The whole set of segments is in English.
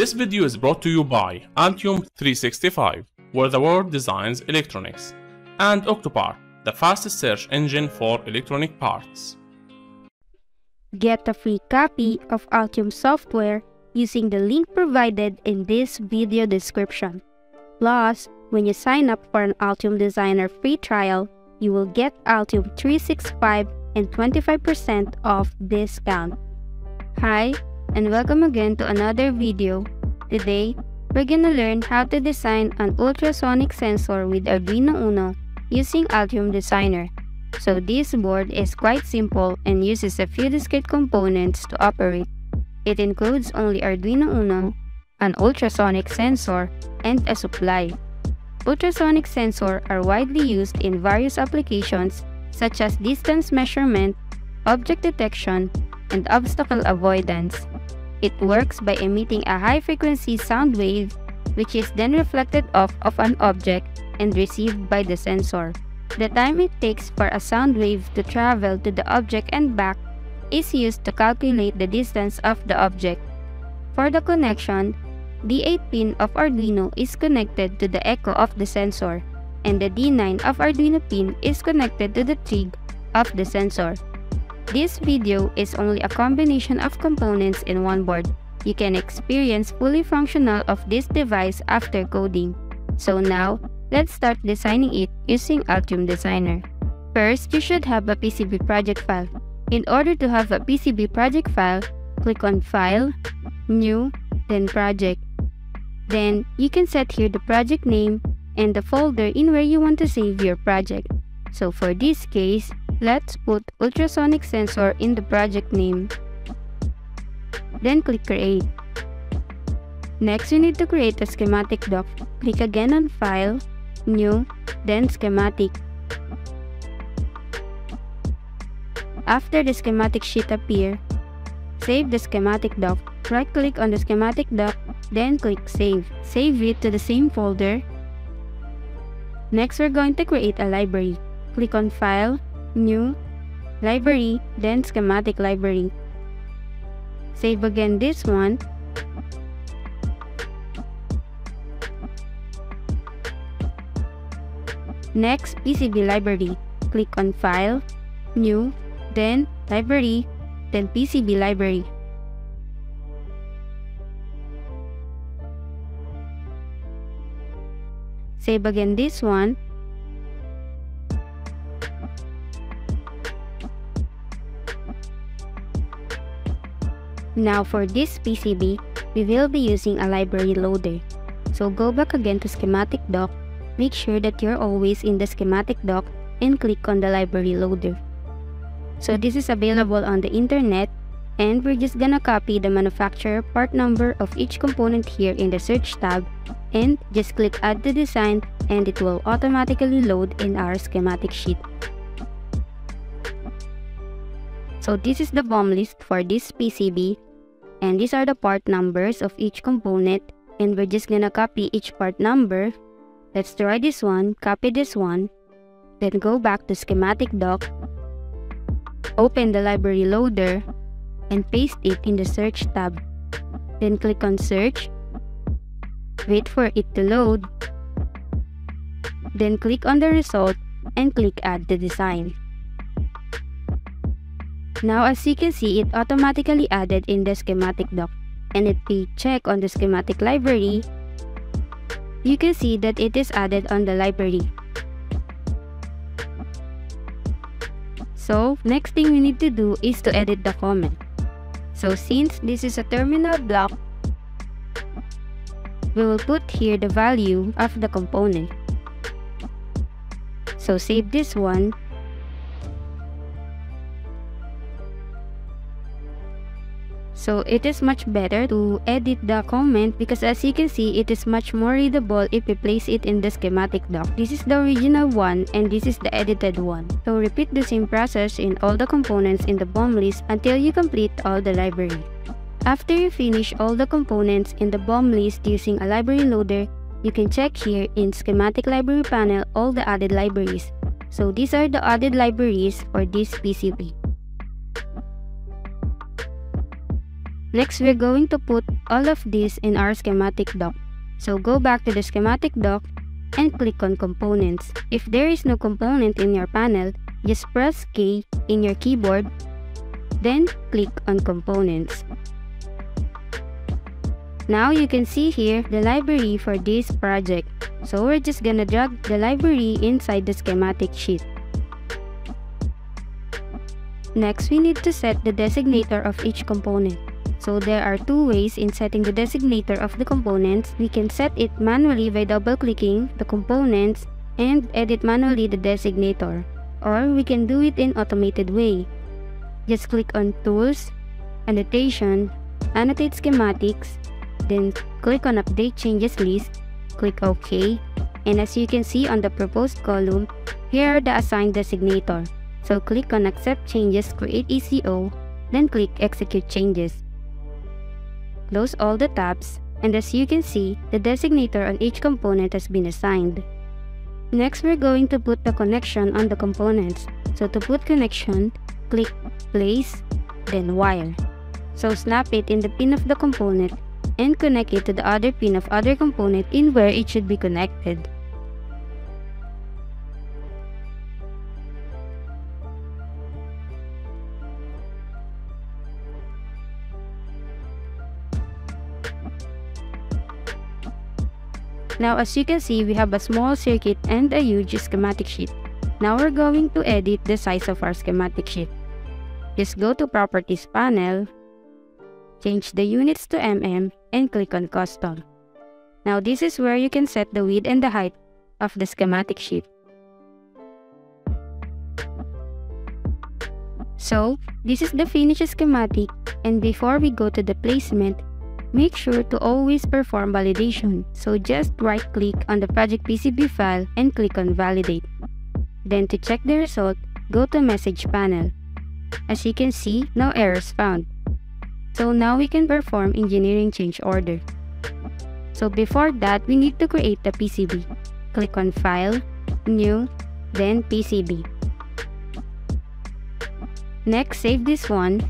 This video is brought to you by Altium 365, where the world designs electronics, and Octopart, the fastest search engine for electronic parts. Get a free copy of Altium software using the link provided in this video description. Plus, when you sign up for an Altium Designer free trial, you will get Altium 365 and 25% off discount. Hi, and welcome again to another video. Today, we're gonna learn how to design an ultrasonic sensor with Arduino Uno using Altium Designer. So this board is quite simple and uses a few discrete components to operate. It includes only Arduino Uno, an ultrasonic sensor, and a supply. Ultrasonic sensors are widely used in various applications such as distance measurement, object detection, and obstacle avoidance. It works by emitting a high-frequency sound wave, which is then reflected off of an object and received by the sensor. The time it takes for a sound wave to travel to the object and back is used to calculate the distance of the object. For the connection, the 8 pin of Arduino is connected to the echo of the sensor, and the D9 of Arduino pin is connected to the trig of the sensor. This video is only a combination of components in one board. You can experience fully functional of this device after coding. So now, let's start designing it using Altium Designer. First, you should have a PCB project file. In order to have a PCB project file, click on File, New, then Project. Then, you can set here the project name and the folder in where you want to save your project. So for this case, let's put ultrasonic sensor in the project name. Then click Create. Next, we need to create a schematic doc. Click again on File, New, then Schematic. After the schematic sheet appears, save the schematic doc. Right-click on the schematic doc, then click Save. Save it to the same folder. Next, we're going to create a library. Click on File, New, Library, then Schematic Library. Save again this one. Next, PCB Library. Click on File, New, then Library, then PCB Library. Save again this one. Now for this PCB, we will be using a library loader. So go back again to schematic doc, make sure that you're always in the schematic doc, and click on the library loader. So this is available on the internet, and we're just gonna copy the manufacturer part number of each component here in the search tab, and just click add to design, and it will automatically load in our schematic sheet. So this is the BOM list for this PCB, and these are the part numbers of each component, and we're just gonna copy each part number. Let's try this one, copy this one, then go back to schematic doc, open the library loader, and paste it in the search tab. Then click on search, wait for it to load, then click on the result and click add to design. Now as you can see, it automatically added in the schematic doc, and if we check on the schematic library, you can see that it is added on the library. So next thing we need to do is to edit the comment. So since this is a terminal block, we will put here the value of the component. So save this one. So it is much better to edit the comment because as you can see, it is much more readable if we place it in the schematic doc. This is the original one and this is the edited one. So repeat the same process in all the components in the BOM list until you complete all the library. After you finish all the components in the BOM list using a library loader, you can check here in schematic library panel all the added libraries. So these are the added libraries for this PCB. Next, we're going to put all of these in our schematic dock. So go back to the schematic dock and click on components. If there is no component in your panel, just press K in your keyboard, then click on components. Now you can see here the library for this project. So we're just gonna drag the library inside the schematic sheet. Next, we need to set the designator of each component. So there are two ways in setting the designator of the components. We can set it manually by double-clicking the components and edit manually the designator. Or we can do it in automated way. Just click on Tools, Annotation, Annotate Schematics, then click on Update Changes List, click OK, and as you can see on the proposed column, here are the assigned designator. So click on Accept Changes, Create ECO, then click Execute Changes. Close all the tabs, and as you can see, the designator on each component has been assigned. Next, we're going to put the connection on the components. So to put connection, click Place, then Wire. So snap it in the pin of the component and connect it to the other pin of other component in where it should be connected. Now as you can see, we have a small circuit and a huge schematic sheet. Now we're going to edit the size of our schematic sheet. Just go to Properties panel, change the units to mm, and click on Custom. Now this is where you can set the width and the height of the schematic sheet. So this is the finished schematic, and before we go to the placement, make sure to always perform validation, so just right-click on the project PCB file and click on Validate. Then to check the result, go to Message panel. As you can see, no errors found. So now we can perform engineering change order. So before that, we need to create the PCB. Click on File, New, then PCB. Next, save this one.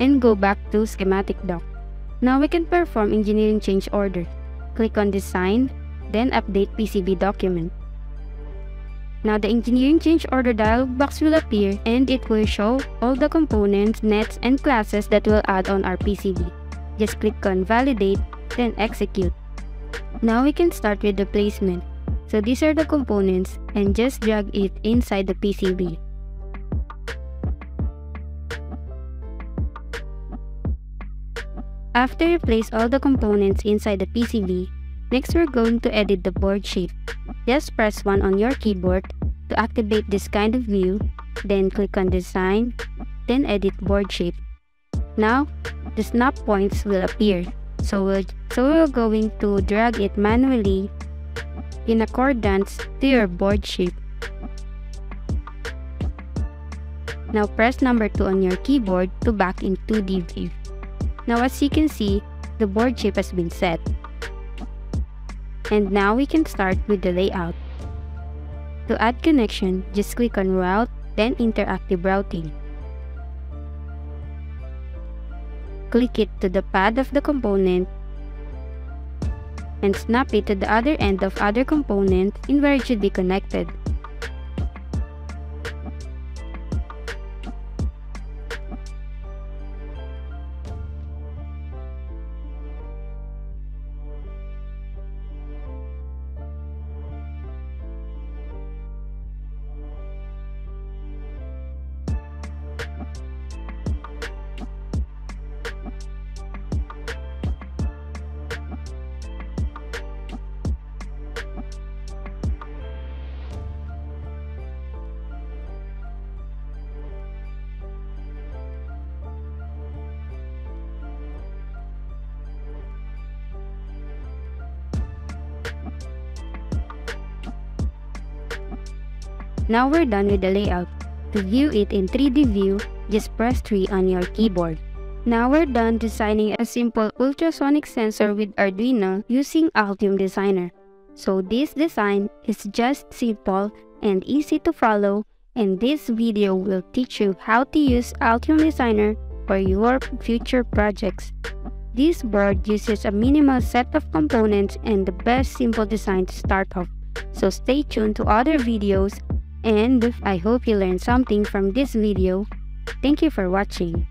And go back to schematic dock. Now we can perform engineering change order. Click on Design, then Update PCB document. Now the engineering change order dialog box will appear, and it will show all the components, nets, and classes that will add on our PCB. Just click on Validate, then Execute. Now we can start with the placement. So these are the components, and just drag it inside the PCB. After you place all the components inside the PCB, next we're going to edit the board shape. Just press 1 on your keyboard to activate this kind of view, then click on Design, then Edit Board Shape. Now, the snap points will appear, so we're going to drag it manually in accordance to your board shape. Now press number 2 on your keyboard to back in 2D view. Now as you can see, the board shape has been set. And now we can start with the layout. To add connection, just click on Route, then Interactive Routing. Click it to the pad of the component and snap it to the other end of other component in where it should be connected. Now we're done with the layout. To view it in 3D view, just press 3 on your keyboard. Now we're done designing a simple ultrasonic sensor with Arduino using Altium Designer. So this design is just simple and easy to follow, and this video will teach you how to use Altium Designer for your future projects. This board uses a minimal set of components and the best simple design to start off. So stay tuned to other videos, and I hope you learned something from this video. Thank you for watching.